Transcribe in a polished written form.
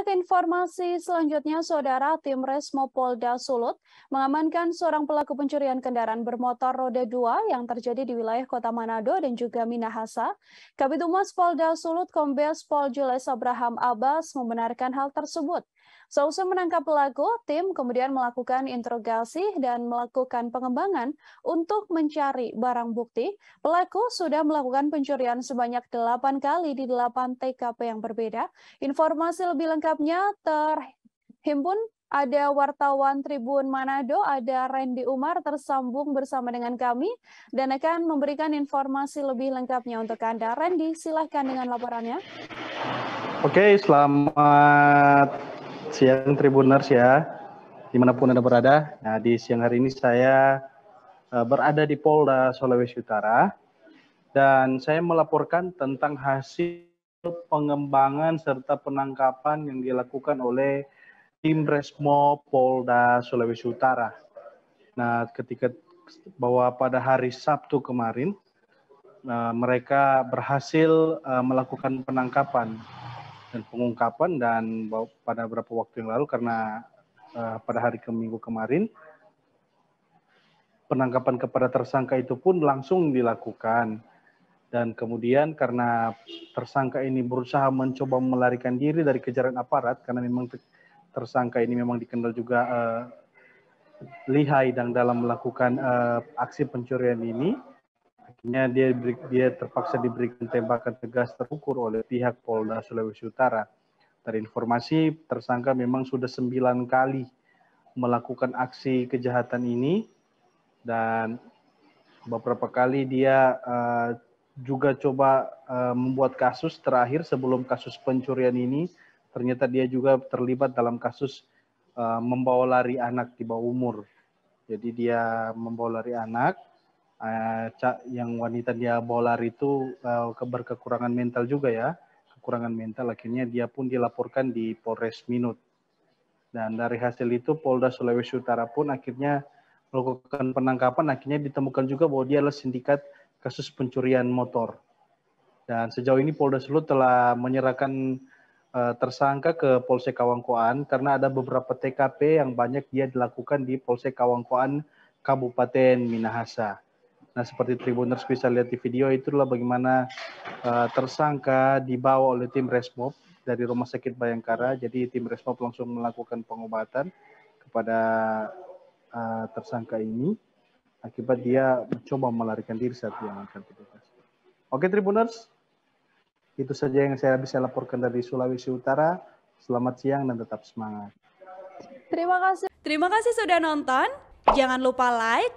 Kita ke informasi selanjutnya, Saudara. Tim Resmo Polda Sulut mengamankan seorang pelaku pencurian kendaraan bermotor roda 2 yang terjadi di wilayah Kota Manado dan juga Minahasa. Kabid Humas Polda Sulut Kombes Pol Jules Abraham Abast membenarkan hal tersebut. Sausai menangkap pelaku, tim kemudian melakukan interogasi dan melakukan pengembangan untuk mencari barang bukti. Pelaku sudah melakukan pencurian sebanyak 8 kali di 8 TKP yang berbeda. Informasi lebih lengkapnya terhimpun ada wartawan Tribun Manado, ada Randy Umar tersambung bersama dengan kami dan akan memberikan informasi lebih lengkapnya untuk Anda. Randy, silahkan dengan laporannya. Oke, selamat siang Tribuners ya, dimanapun Anda berada. Nah, di siang hari ini saya berada di Polda Sulawesi Utara dan saya melaporkan tentang hasil pengembangan serta penangkapan yang dilakukan oleh Tim Resmo Polda Sulawesi Utara. Nah, ketika bahwa pada hari Sabtu kemarin mereka berhasil melakukan penangkapan dan pengungkapan, dan pada beberapa waktu yang lalu karena pada hari Minggu kemarin penangkapan kepada tersangka itu pun langsung dilakukan, dan kemudian karena tersangka ini berusaha mencoba melarikan diri dari kejaran aparat karena memang tersangka ini memang dikenal juga lihai dan dalam melakukan aksi pencurian ini. Akhirnya dia terpaksa diberikan tembakan tegas terukur oleh pihak Polda Sulawesi Utara. Dari informasi, tersangka memang sudah 9 kali melakukan aksi kejahatan ini, dan beberapa kali dia juga coba membuat kasus terakhir sebelum kasus pencurian ini. Ternyata dia juga terlibat dalam kasus membawa lari anak di bawah umur. Jadi dia membawa lari anak. Yang wanita dia bawa lari itu berkekurangan mental juga ya, kekurangan mental. Akhirnya dia pun dilaporkan di Polres Minut, dan dari hasil itu Polda Sulawesi Utara pun akhirnya melakukan penangkapan. Akhirnya ditemukan juga bahwa dia adalah sindikat kasus pencurian motor, dan sejauh ini Polda Sulut telah menyerahkan tersangka ke Polsek Kawangkoan karena ada beberapa TKP yang banyak dia dilakukan di Polsek Kawangkoan Kabupaten Minahasa. Nah, seperti Tribuners bisa lihat di video, itulah bagaimana tersangka dibawa oleh tim Resmob dari Rumah Sakit Bayangkara. Jadi tim Resmob langsung melakukan pengobatan kepada tersangka ini akibat dia mencoba melarikan diri saat diamankan. Oke Tribuners, itu saja yang saya bisa laporkan dari Sulawesi Utara. Selamat siang dan tetap semangat. Terima kasih. Terima kasih sudah nonton. Jangan lupa like,